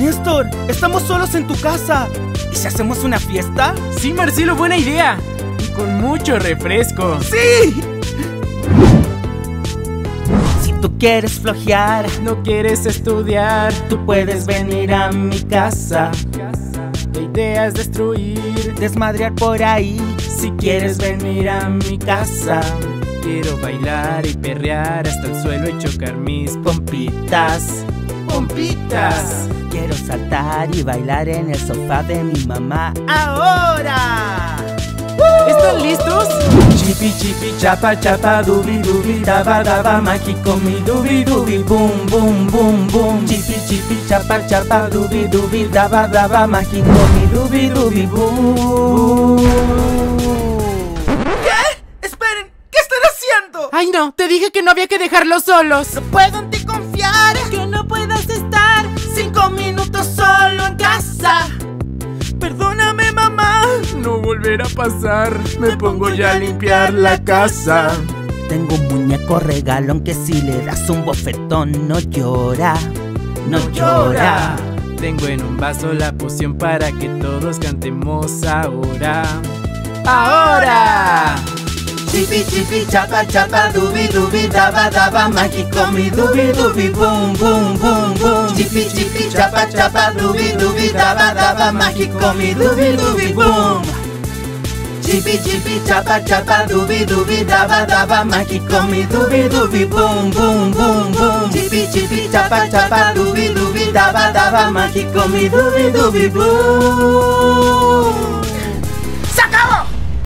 Néstor, estamos solos en tu casa. ¿Y si hacemos una fiesta? Sí, Marcelo, buena idea. Y con mucho refresco. ¡Sí! Si tú quieres flojear, no quieres estudiar, tú puedes venir a mi casa. La idea es destruir, desmadrear por ahí. Si quieres venir a mi casa, quiero bailar y perrear hasta el suelo y chocar mis pompitas. ¡Pompitas! Quiero saltar y bailar en el sofá de mi mamá ahora. ¿Están listos? Chipi chipi chapa chapa dubi dubi daba daba mágico mi dubi dubi boom boom boom boom. Chipi chipi chapa chapa dubi dubi daba daba mágico mi dubi dubi boom. ¿Qué? Esperen, ¿qué están haciendo? Ay no, te dije que no había que dejarlos solos. No puedo en ti confiar, que no puedas estar 5 minutos solo en casa. Perdóname mamá, no volverá a pasar. Me pongo ya a limpiar la casa. Tengo un muñeco regalón que si le das un bofetón no llora, no llora. Tengo en un vaso la poción para que todos cantemos ahora. ¡Ahora! Chipi chipi chapa chapa dubi dubi daba daba mágico mi dubi dubi boom boom boom boom. Chipi chipi chapa chapa dubi dubi daba daba mágico mi dubi dubi boom. Chipi chipi chapa chapa dubi dubi daba daba mágico mi dubi dubi boom boom boom boom. Chipi chipi chapa chapa dubi dubi daba daba mágico mi dubi dubi boom.